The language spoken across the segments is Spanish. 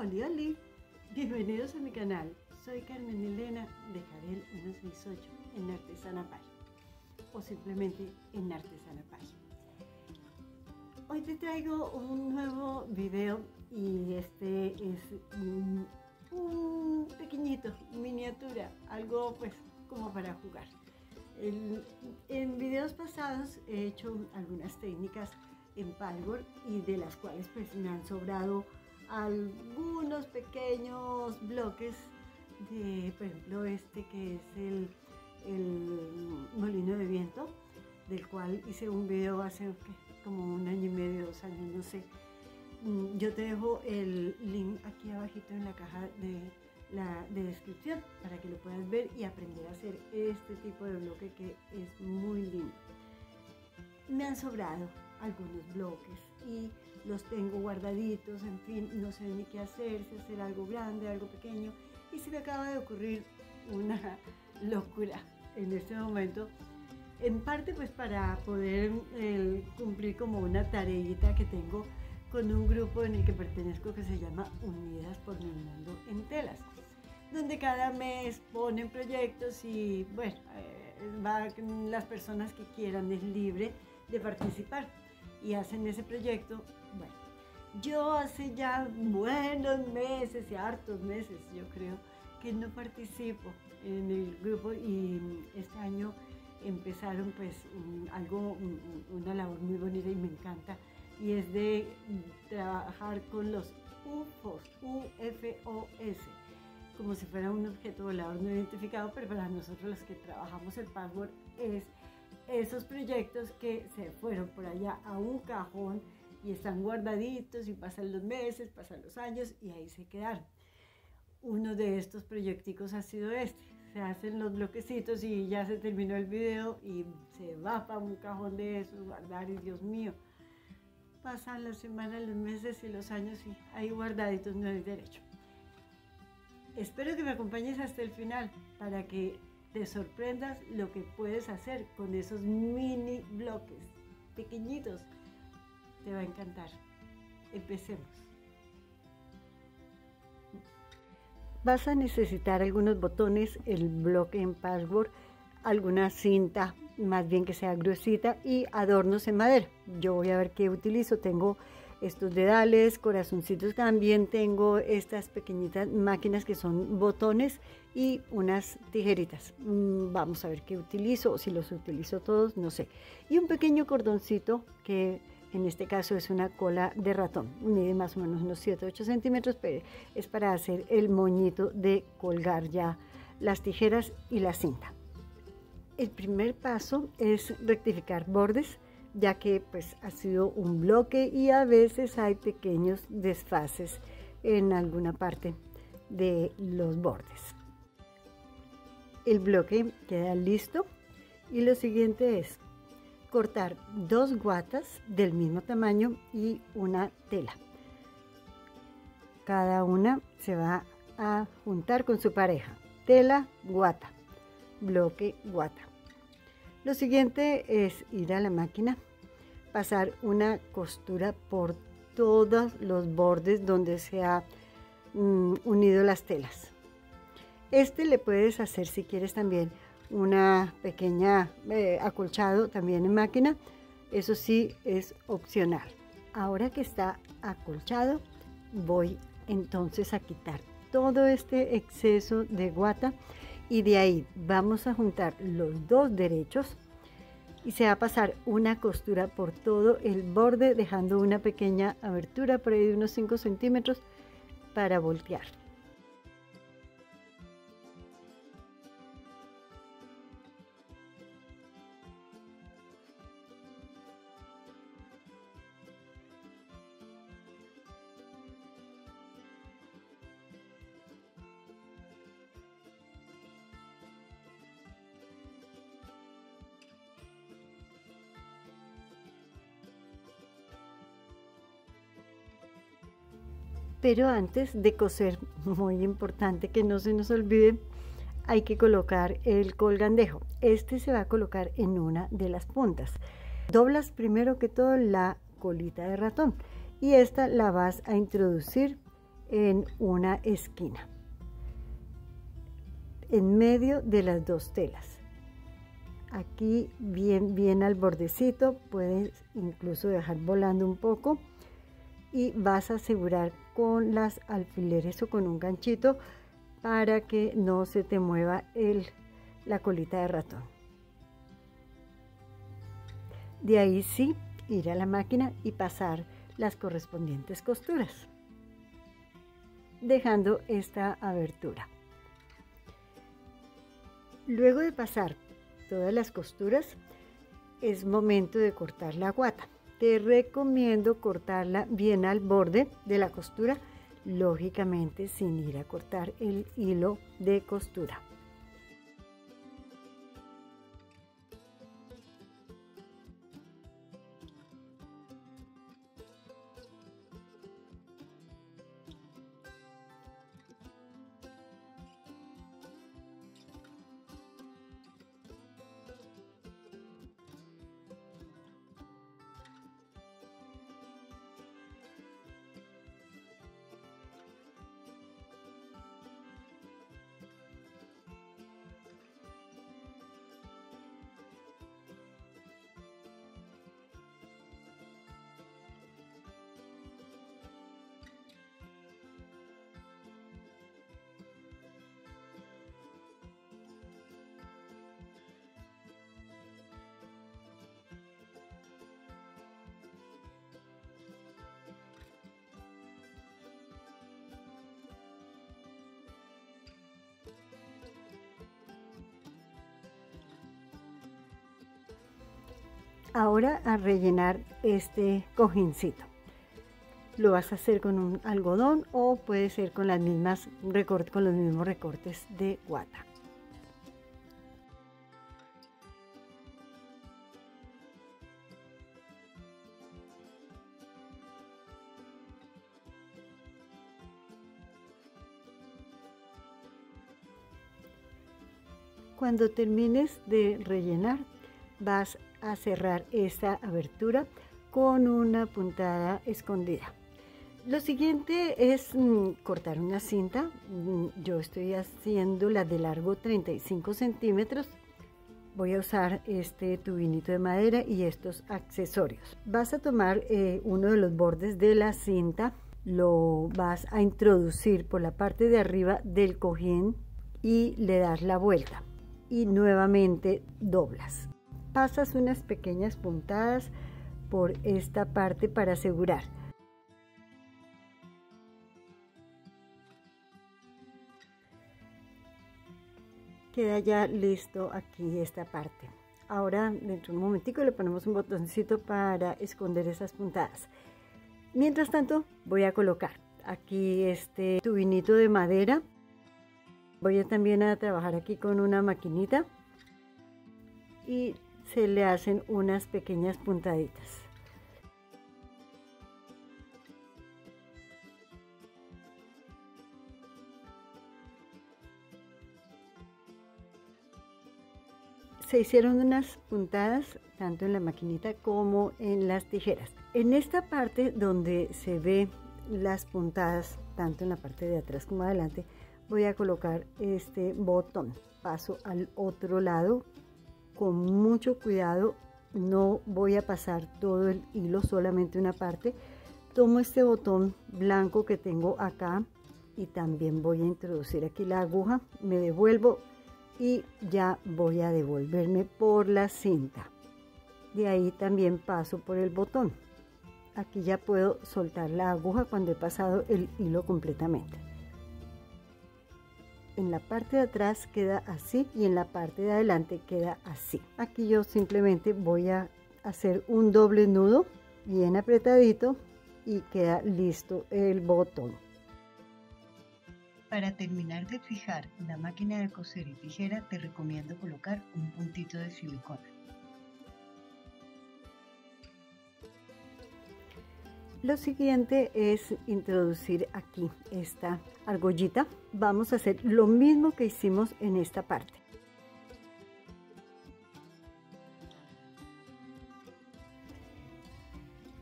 Oli, oli. Bienvenidos a mi canal. Soy Carmen Elena de Jadiel 168 en Artesanapatch o simplemente en Artesanapatch. Hoy te traigo un nuevo video y este es un pequeñito, miniatura, algo pues como para jugar. En videos pasados he hecho algunas técnicas en Patchwork y de las cuales pues me han sobrado algunos pequeños bloques de, por ejemplo, este que es el molino de viento, del cual hice un video hace como un año y medio, 2 años, no sé. Yo te dejo el link aquí abajito en la caja de descripción para que lo puedas ver y aprender a hacer este tipo de bloque que es muy lindo. Me han sobrado algunos bloques y los tengo guardaditos, en fin, no sé ni qué hacer, si hacer algo grande, algo pequeño, y se me acaba de ocurrir una locura en este momento, en parte pues para poder cumplir como una tareita que tengo con un grupo en el que pertenezco que se llama Unidas por el Mundo en Telas, donde cada mes ponen proyectos y bueno, van las personas que quieran, es libre de participar y hacen ese proyecto. Bueno, yo hace ya buenos meses y hartos meses, yo creo, que no participo en el grupo y este año empezaron pues una labor muy bonita y me encanta, y es de trabajar con los UFOs, UFOs, como si fuera un objeto volador no identificado, pero para nosotros los que trabajamos el Patchwork es esos proyectos que se fueron por allá a un cajón y están guardaditos y pasan los meses, pasan los años y ahí se quedaron. Uno de estos proyecticos ha sido este. Se hacen los bloquecitos y ya se terminó el video y se va para un cajón de esos, guardar, y Dios mío. Pasan las semanas, los meses y los años y ahí guardaditos no hay derecho. Espero que me acompañes hasta el final para que te sorprendas lo que puedes hacer con esos mini bloques pequeñitos. Te va a encantar. Empecemos. Vas a necesitar algunos botones, el bloque en Patchwork, alguna cinta, más bien que sea gruesita, y adornos en madera. Yo voy a ver qué utilizo. Tengo estos dedales, corazoncitos, también tengo estas pequeñitas máquinas que son botones y unas tijeritas. Vamos a ver qué utilizo, si los utilizo todos, no sé. Y un pequeño cordoncito que en este caso es una cola de ratón, mide más o menos unos 7-8 centímetros, pero es para hacer el moñito de colgar ya las tijeras y la cinta. El primer paso es rectificar bordes, ya que pues ha sido un bloque y a veces hay pequeños desfases en alguna parte de los bordes. El bloque queda listo y lo siguiente es cortar 2 guatas del mismo tamaño y una tela. Cada una se va a juntar con su pareja. Tela, guata, bloque, guata. Lo siguiente es ir a la máquina, pasar una costura por todos los bordes donde se ha unido las telas. Este le puedes hacer, si quieres, también una pequeña acolchado también en máquina. Eso sí es opcional. Ahora que está acolchado, voy entonces a quitar todo este exceso de guata. Y de ahí vamos a juntar los 2 derechos y se va a pasar una costura por todo el borde, dejando una pequeña abertura por ahí de unos 5 centímetros para voltear. Pero antes de coser, muy importante que no se nos olvide, hay que colocar el colgandejo. Este se va a colocar en una de las puntas. Doblas primero que todo la colita de ratón y esta la vas a introducir en una esquina, en medio de las dos telas. Aquí bien al bordecito, puedes incluso dejar volando un poco y vas a asegurar con las alfileres o con un ganchito para que no se te mueva la colita de ratón. De ahí sí, ir a la máquina y pasar las correspondientes costuras, dejando esta abertura. Luego de pasar todas las costuras, es momento de cortar la guata. Te recomiendo cortarla bien al borde de la costura, lógicamente sin ir a cortar el hilo de costura. Ahora a rellenar este cojincito. Lo vas a hacer con un algodón o puede ser con los mismos recortes de guata. Cuando termines de rellenar, vas a cerrar esta abertura con una puntada escondida. Lo siguiente es cortar una cinta. Yo estoy haciendo la de largo 35 centímetros. Voy a usar este tubinito de madera y estos accesorios. Vas a tomar uno de los bordes de la cinta, lo vas a introducir por la parte de arriba del cojín y le das la vuelta y nuevamente doblas. Pasas unas pequeñas puntadas por esta parte para asegurar. Queda ya listo aquí esta parte. Ahora dentro de un momentico le ponemos un botoncito para esconder esas puntadas. Mientras tanto voy a colocar aquí este tubinito de madera. Voy a también a trabajar aquí con una maquinita y se le hacen unas pequeñas puntaditas. Se hicieron unas puntadas tanto en la maquinita como en las tijeras. En esta parte donde se ve las puntadas, tanto en la parte de atrás como adelante, voy a colocar este botón. Paso al otro lado. Con mucho cuidado, no voy a pasar todo el hilo, solamente una parte. Tomo este botón blanco que tengo acá y también voy a introducir aquí la aguja, me devuelvo y ya voy a devolverme por la cinta. De ahí también paso por el botón. Aquí ya puedo soltar la aguja cuando he pasado el hilo completamente. En la parte de atrás queda así y en la parte de adelante queda así. Aquí yo simplemente voy a hacer un doble nudo bien apretadito y queda listo el botón. Para terminar de fijar la máquina de coser y tijera, te recomiendo colocar un puntito de silicona. Lo siguiente es introducir aquí esta argollita. Vamos a hacer lo mismo que hicimos en esta parte.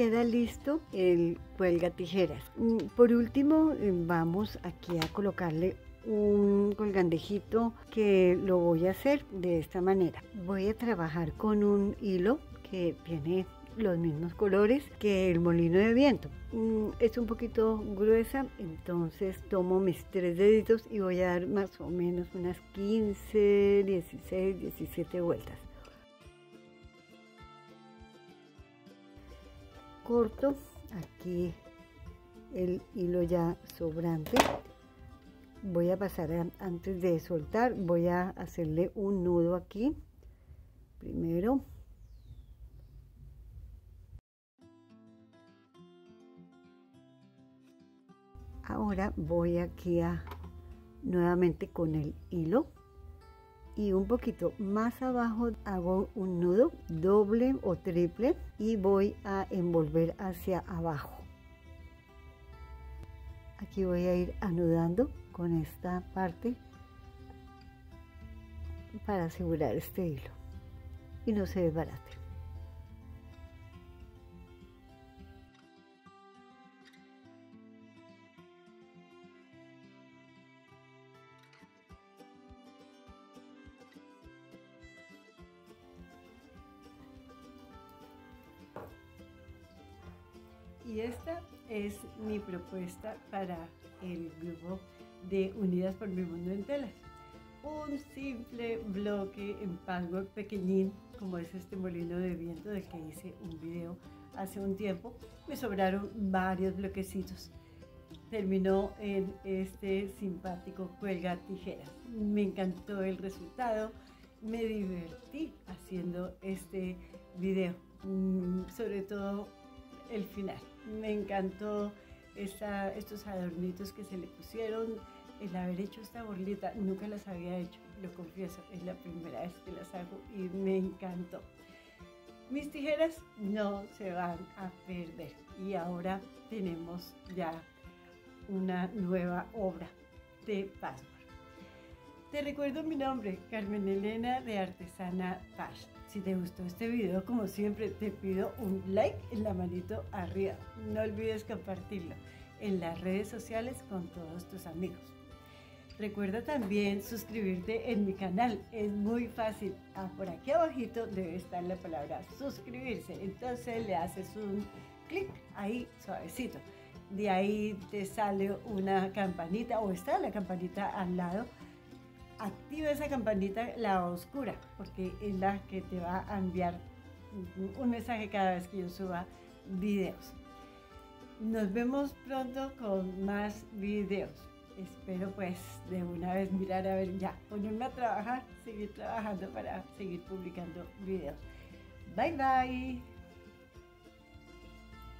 queda listo el cuelga tijeras. Por último, vamos aquí a colocarle un colgandejito, que lo voy a hacer de esta manera. Voy a trabajar con un hilo que tiene los mismos colores que el molino de viento. Es un poquito gruesa, entonces tomo mis tres deditos y voy a dar más o menos unas 15, 16, 17 vueltas. Corto aquí el hilo ya sobrante. Voy a pasar antes de soltar, voy a hacerle un nudo aquí primero. Ahora voy aquí nuevamente con el hilo y un poquito más abajo hago un nudo doble o triple y voy a envolver hacia abajo. Aquí voy a ir anudando con esta parte para asegurar este hilo y no se desbarate. Y esta es mi propuesta para el grupo de Unidas por el Mundo en Telas. Un simple bloque en patchwork pequeñín, como es este molino de viento del que hice un video hace un tiempo. Me sobraron varios bloquecitos. Terminó en este simpático cuelga tijera. Me encantó el resultado. Me divertí haciendo este video, sobre todo el final. Me encantó estos adornitos que se le pusieron, el haber hecho esta borlita. Nunca las había hecho, lo confieso, es la primera vez que las hago y me encantó. Mis tijeras no se van a perder y ahora tenemos ya una nueva obra de Patchwork. Te recuerdo mi nombre, Carmen Elena de Artesanapatch. Si te gustó este video, como siempre, te pido un like en la manito arriba. No olvides compartirlo en las redes sociales con todos tus amigos. Recuerda también suscribirte en mi canal. Es muy fácil. Por aquí abajito debe estar la palabra suscribirse. Entonces le haces un clic ahí suavecito. De ahí te sale una campanita o está la campanita al lado. Activa esa campanita, la oscura, porque es la que te va a enviar un mensaje cada vez que yo suba videos. Nos vemos pronto con más videos. Espero pues de una vez mirar a ver ya, ponerme a trabajar, seguir trabajando para seguir publicando videos. Bye bye.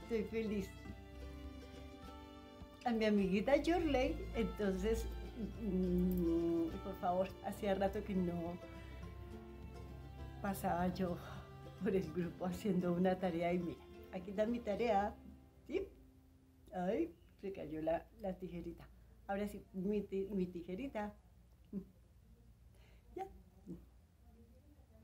Estoy feliz. A mi amiguita Yurley, entonces... por favor, hacía rato que no pasaba yo por el grupo haciendo una tarea y mira, aquí está mi tarea, ¿sí? Ay, se cayó la tijerita. Ahora sí, mi tijerita.